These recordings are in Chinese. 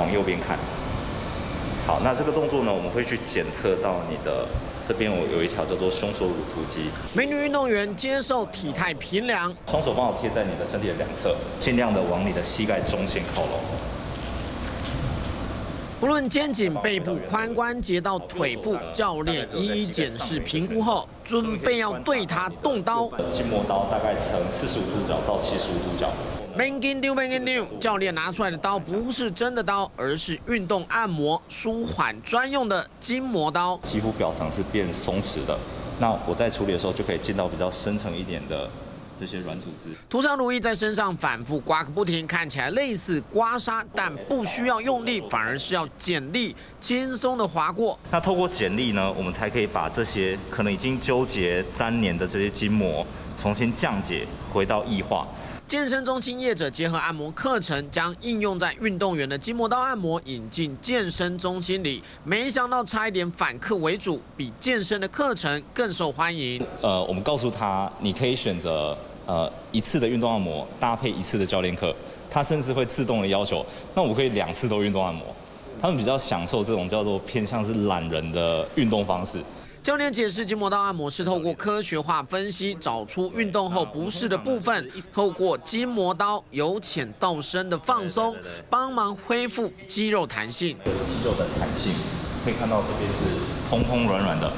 往右边看。好，那这个动作呢，我们会去检测到你的这边有一条叫做胸锁乳突肌。美女运动员接受体态评量，双手帮我贴在你的身体的两侧，尽量的往你的膝盖中线靠拢。 不论肩颈、背部、髋关节到腿部，教练一一检视评估后，准备要对他动刀。筋膜刀大概呈45度角到75度角。慢筋丢，慢筋丢。教练拿出来的刀不是真的刀，而是运动按摩舒缓专用的筋膜刀。皮肤表层是变松弛的，那我在处理的时候就可以进到比较深层一点的。 这些软组织，涂上乳液在身上反复刮个不停，看起来类似刮痧，但不需要用力，反而是要剪力，轻松的划过。那透过剪力呢，我们才可以把这些可能已经纠结3年的这些筋膜重新降解，回到液化。健身中心业者结合按摩课程，将应用在运动员的筋膜刀按摩引进健身中心里，没想到差一点反客为主，比健身的课程更受欢迎。我们告诉他，你可以选择。 一次的运动按摩搭配一次的教练课，他甚至会自动的要求，那我可以2次都运动按摩。他们比较享受这种叫做偏向是懒人的运动方式。教练解释，筋膜刀按摩是透过科学化分析找出运动后不适的部分，透过筋膜刀由浅到深的放松，帮忙恢复肌肉弹性。肌肉的弹性可以看到这边是通通软软的。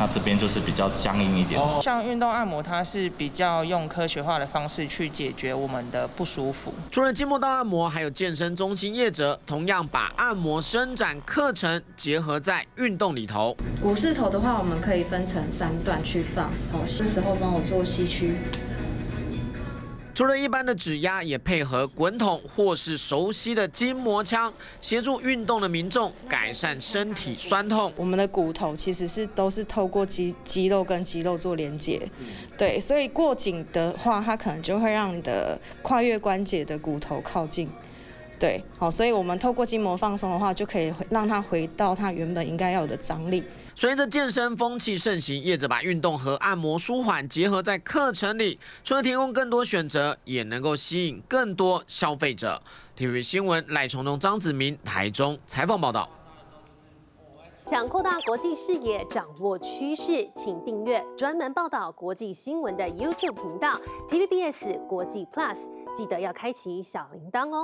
那这边就是比较僵硬一点。像运动按摩，它是比较用科学化的方式去解决我们的不舒服。除了筋膜刀按摩，还有健身中心业者同样把按摩伸展课程结合在运动里头。股四头的话，我们可以分成3段去放。哦，这时候帮我做吸区。 除了一般的指压，也配合滚筒或是熟悉的筋膜枪，协助运动的民众改善身体酸痛。我们的骨头其实是都是透过肌肉跟肌肉做连接，对，所以过紧的话，它可能就会让你的跨越关节的骨头靠近，对，好，所以我们透过筋膜放松的话，就可以让它回到它原本应该要有的张力。 随着健身风气盛行，业者把运动和按摩舒缓结合在课程里，除了提供更多选择，也能够吸引更多消费者。TVBS新闻赖崇东、张子明台中采访报道。想扩大国际视野，掌握趋势，请订阅专门报道国际新闻的 YouTube 频道 TVBS 国际 Plus， 记得要开启小铃铛哦。